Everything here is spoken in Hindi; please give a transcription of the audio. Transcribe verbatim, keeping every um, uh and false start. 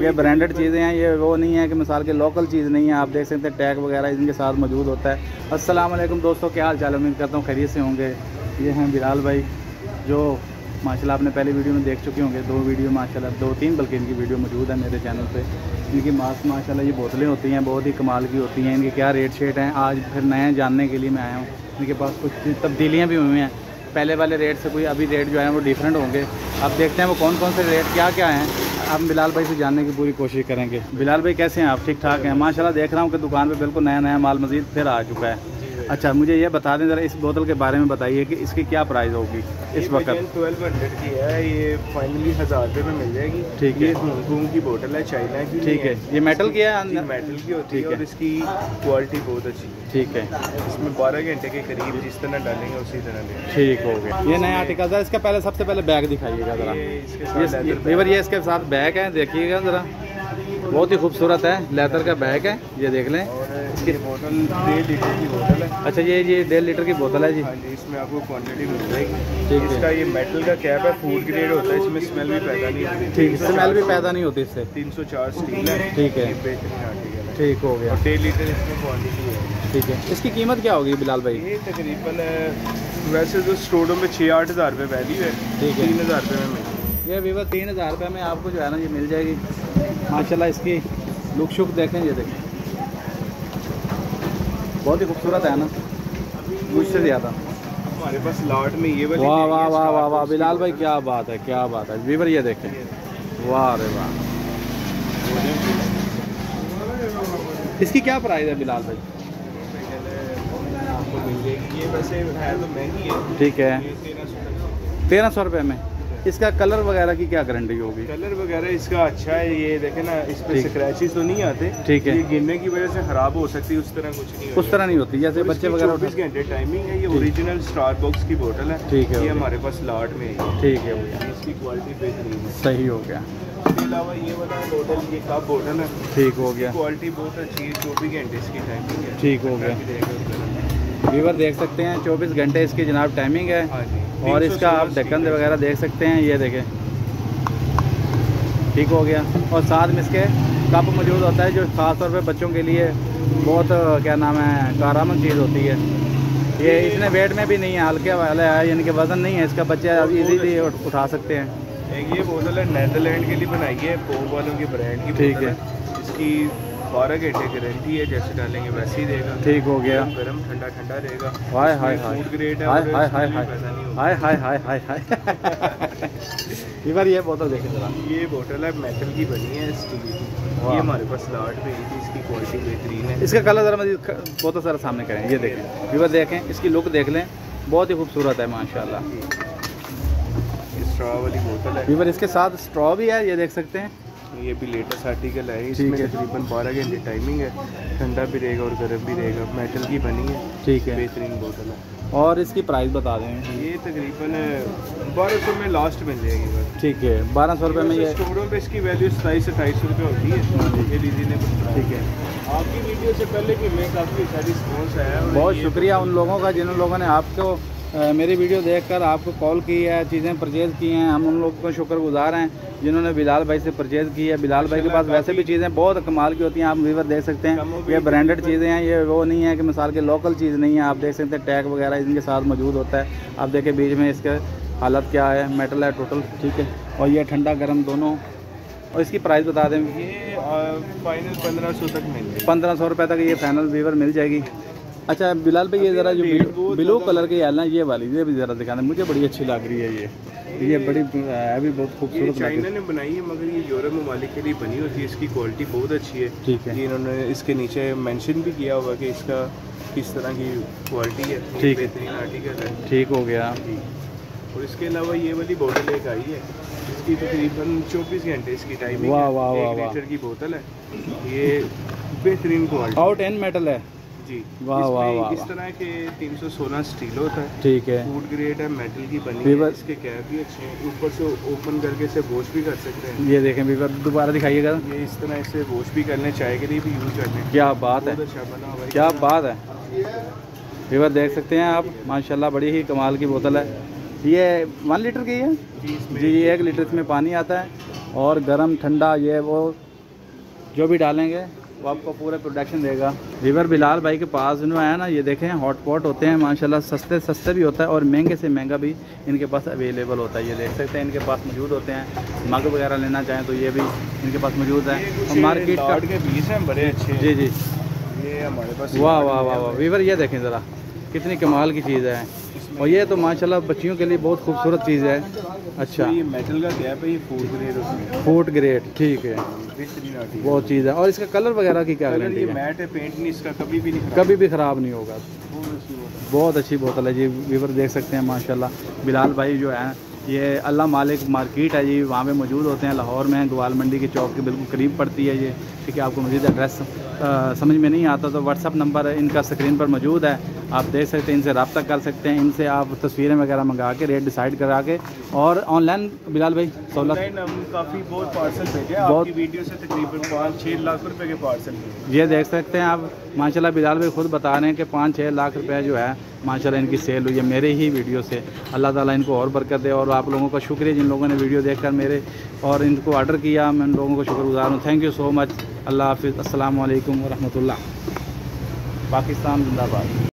ये ब्रांडेड चीज़ें हैं, ये वो नहीं है कि मिसाल के लोकल चीज़ नहीं है। आप देख सकते हैं टैग वगैरह इनके साथ मौजूद होता है। अस्सलाम वालेकुम दोस्तों, क्या हाल चाल है? उम्मीद करता हूँ खैरियत से होंगे। ये हैं बिलाल भाई जो माशाल्लाह आपने पहले वीडियो में देख चुके होंगे, दो वीडियो माशाल्लाह दो तीन बल्कि इनकी वीडियो मौजूद है मेरे चैनल पे। इनकी मास माशाल्लाह ये बोतलें होती हैं बहुत ही कमाल की होती हैं। इनके क्या रेट शेट हैं आज फिर नए जानने के लिए मैं आया हूँ। इनके पास कुछ तब्दीलियाँ भी हुई हैं, पहले वाले रेट से कोई अभी रेट जो है वो डिफरेंट होंगे। अब देखते हैं वो कौन कौन से रेट क्या क्या हैं, हम बिलाल भाई से जानने की पूरी कोशिश करेंगे। बिलाल भाई कैसे हैं आप? ठीक ठाक हैं माशाल्लाह। देख रहा हूँ कि दुकान पे बिल्कुल नया नया माल मजीद फिर आ चुका है। अच्छा मुझे ये बता दें ज़रा इस बोतल के बारे में बताइए कि इसकी क्या प्राइस होगी इस वक्त? ट्वेल्व हंड्रेड की है ये, फाइनली हज़ार रुपये में मिल जाएगी। ठीक है, हांगकांग की बोतल है, चाइना की। ठीक है, ये मेटल की है, मेटल की होती है और इसकी क्वालिटी बहुत अच्छी है। ठीक है, इसमें बारह घंटे के करीब जिस तरह डालेंगे उसी तरह। ठीक हो गया, ये नया आर्टिकल है। इसका पहले सबसे पहले बैग दिखाइएगा ज़रा, ये इसके साथ बैग है, देखिएगा ज़रा बहुत ही खूबसूरत है, लेदर का बैग है, ये देख लें। इसकी बोतल डेढ़ लीटर की बोतल है। अच्छा ये ये डेढ़ लीटर की बोतल है जी। हाँ जी, इसमें आपको क्वांटिटी मिल जाएगी। ठीक है, इसका ये मेटल का कैप है, फूड ग्रेड होता है, इसमें स्मेल भी पैदा नहीं होती। ठीक है, स्मेल भी पैदा नहीं होती इससे। तीन सौ चार स्टील है। ठीक है, ठीक हो गया, डेढ़ लीटर इसमें क्वान्टिटी है। ठीक है, इसकी कीमत क्या होगी बिलाल भाई? ये तकरीबन वैसे तो स्टोरों में छः आठ हज़ार रुपये वैल्यू है। ठीक है, तीन हज़ार रुपये में मिलेगी ये वीवर, तीन हज़ार रुपये में आपको जो है ना ये मिल जाएगी। माशाल्लाह इसकी लुक शुक देखें, ये देखें बहुत ही खूबसूरत है ना, मुझसे ज़्यादा हमारे पास लाट में ये वाली। वाह वाह वाह वाह वाह बिलाल भाई क्या बात है, क्या बात है वीवर, ये देखें वाह रे वाह। इसकी क्या प्राइस है बिलाल भाई? ये वैसे है तो महंगी है। ठीक है, तेरह सौ रुपये में। इसका कलर वगैरह की क्या गारंटी होगी? कलर वगैरह इसका अच्छा है, ये देखें ना इस पर स्क्रैचेस तो नहीं आते। ठीक है, ये गिरने की वजह से खराब हो सकती है, उस तरह कुछ नहीं, उस तरह नहीं होती जैसे बच्चे वगैरह। चौबीस घंटे टाइमिंग है, ये ओरिजिनल स्टार बॉक्स की बोतल है। ठीक है, ये हमारे पास लाट में है। ठीक है, इसकी क्वालिटी बेहतरीन है। सही हो गया, इसके अलावा ये वाला बोतल, ये कप बोतल है। ठीक हो गया, क्वालिटी बहुत अच्छी है, चौबीस घंटे इसकी टाइमिंग है। ठीक हो गया व्यूअर, देख सकते हैं चौबीस घंटे इसकी जनाब टाइमिंग है। हाँ जी, और इसका आप ढक्कन वगैरह देख सकते हैं, ये देखें। ठीक हो गया, और साथ में इसके कप मौजूद होता है जो ख़ास तौर पे बच्चों के लिए बहुत क्या नाम है कारामंद चीज़ होती है। ये इतने वेट में भी नहीं है, हल्के वाला है, यानी कि वज़न नहीं है इसका, बच्चे आप इजीली उठा सकते हैं। एक ये बोतल है नैदरलैंड के लिए बनाई है, पोप वालों के ब्रांड की। ठीक है, इसकी बारह घंटे गारंटी है, जैसे डालेंगे वैसे ही देगा। ठीक हो गया, गर्म ठंडा ठंडा रहेगा। हाय हाय हाय हाय हाय हाय हाय हाय हाय हाय। ये बोतल देखें जरा, ये बोतल है मेटल की बनी है, स्टील की, ये हमारे पास लाट में है, इसकी क्वालिटी बेहतरीन है। इसका कलर जरा मज़ीद बहुत सारा सामने करें, ये देखें व्यूअर, देखें इसकी लुक देख लें, बहुत ही खूबसूरत है माशाल्लाह। स्ट्रॉ वाली बोतल है व्यूअर, इसके साथ स्ट्रॉ भी है, ये देख सकते हैं। ये भी लेटेस्ट आर्टिकल है, इसमें तकरीबन बारह घंटे टाइमिंग है, ठंडा भी रहेगा और गर्म भी रहेगा, मेटल की बनी है। ठीक है, बेहतरीन बोतल है। और इसकी प्राइस बता दें? ये तकरीबन बारह सौ में लास्ट मिल जाएगी। ठीक है, बारह सौ रुपये में ये स्टोरों पे इसकी वैल्यू सताईस से अट्ठाईस सौ रुपये होती है, ये रीजनेबल। ठीक है, आपकी वीडियो से पहले भी मैं काफ़ी अच्छा रिस्पॉन्स आया, बहुत शुक्रिया उन लोगों का जिन लोगों ने आपको मेरी वीडियो देखकर आपको कॉल की है, चीज़ें परचेज़ की हैं। हम उन लोगों का शुक्रगुजार हैं जिन्होंने बिलाल भाई से परचेज़ की है। बिलाल भाई के पास वैसे भी चीज़ें बहुत कमाल की होती हैं, आप व्यूअर देख सकते हैं। ये ब्रांडेड चीज़ें हैं, ये वो नहीं है कि मिसाल के लोकल चीज़ नहीं है। आप देख सकते हैं टैग वगैरह इनके साथ मौजूद होता है। आप देखें बीच में इसका हालत क्या है, मेटल है टोटल। ठीक है, और यह ठंडा गर्म दोनों। और इसकी प्राइस बता दें? ये फाइनल पंद्रह सौ तक मिल जाएगी, पंद्रह सौ रुपये तक ये फाइनल व्यूअर मिल जाएगी। अच्छा बिलाल भाई ये ज़रा जो ब्लू कलर की है ना, ये वाली ये भी ज़रा दिखाना, मुझे बड़ी अच्छी लग रही है। ये ये बड़ी है भी बहुत खूबसूरत, चाइना ने बनाई है मगर ये यूरोप ममालिक के लिए बनी होती है, इसकी क्वालिटी बहुत अच्छी है। ठीक है, इन्होंने इसके नीचे मेंशन भी किया हुआ कि इसका किस तरह की क्वालिटी है। ठीक है, बेहतरीन आर्टिकल है। ठीक हो गया, और इसके अलावा ये वाली बोतल एक आई है, इसकी तकरीबन चौबीस घंटे इसकी टाइमिंग है, एक लीटर की बोतल है, ये बेहतरीन क्वालिटी आउट एंड मेटल है जी। वाह वाह वाह, इस तरह के तीन सौ सोलह स्टील होता है। ठीक है, फूड ग्रेड है, मेटल की बनी है, इसके कैप भी अच्छे हैं, ऊपर से ओपन करके इसे वॉश भी कर सकते हैं। ये देखें वीवर, दोबारा दिखाइएगा। ये इस तरह इसे वॉश भी कर लें, चाय के लिए भी यूज़ कर लें। क्या बात है, अच्छा बना हुआ, क्या बात है वीवर, देख सकते हैं आप माशाल्लाह, बड़ी ही कमाल की बोतल है। ये वन लीटर की है जी, एक लीटर इसमें पानी आता है और गर्म ठंडा ये वो जो भी डालेंगे वो आपको पूरा प्रोडक्शन देगा। वीवर बिलाल भाई के पास जो आया ना, ये देखें हॉटपॉट होते हैं माशाल्लाह, सस्ते सस्ते भी होता है और महंगे से महंगा भी इनके पास अवेलेबल होता है। ये देख सकते हैं इनके पास मौजूद होते हैं, मग वगैरह लेना चाहें तो ये भी इनके पास मौजूद है। मार्केट कार्ड के बीस हैं बड़े अच्छे। जी जी ये हमारे पास। वाह वाह वाह वाह वीवर, ये देखें ज़रा कितनी कमाल की चीज़ है, और ये तो माशाल्लाह बच्चियों के लिए बहुत खूबसूरत चीज़ है। अच्छा ये मेटल का क्या है? ये फूड ग्रेड उसमें। फूड ग्रेड ठीक है, बहुत चीज़ है। और इसका कलर वगैरह की क्या गारंटी है? ये मैट है, पेंट नहीं इसका कभी भी नहीं कभी भी ख़राब नहीं होगा। बहुत अच्छी बोतल है जी व्यूअर, देख सकते हैं माशाल्लाह। बिलाल भाई जो है ये अल्लाह मालिक मार्केट है जी, वहाँ पे मौजूद होते हैं लाहौर में, ग्वाल मंडी के चौक के बिल्कुल करीब पड़ती है ये। ठीक है, आपको मज़ीद एड्रेस समझ में नहीं आता तो व्हाट्सअप नंबर इनका स्क्रीन पर मौजूद है, आप देख सकते हैं, इनसे रब्ता कर सकते हैं। इनसे आप तस्वीरें वगैरह मंगा के रेट डिसाइड करा के और ऑनलाइन। बिलाल भाई ऑनलाइन हम काफ़ी बहुत पार्सल भेजे हैं, बहुत वीडियो से तकरीबन पाँच छः लाख रुपये के पार्सल। ये देख सकते हैं आप माशाल्लाह, बिलाल भाई खुद बता रहे हैं कि पाँच छः लाख रुपये जो है माशाल्लाह इनकी सेल हुई है मेरे ही वीडियो से। अल्लाह ताला इनको और बरकत दे। और आप लोगों का शुक्रिया जिन लोगों ने वीडियो देखकर मेरे और इनको ऑर्डर किया, मैं उन लोगों को शुक्रगुजार हूँ। Thank you so much. अल्लाह हाफिज़। अस्सलाम वालेकुम वरहमतुल्लाह। पाकिस्तान जिंदाबाद।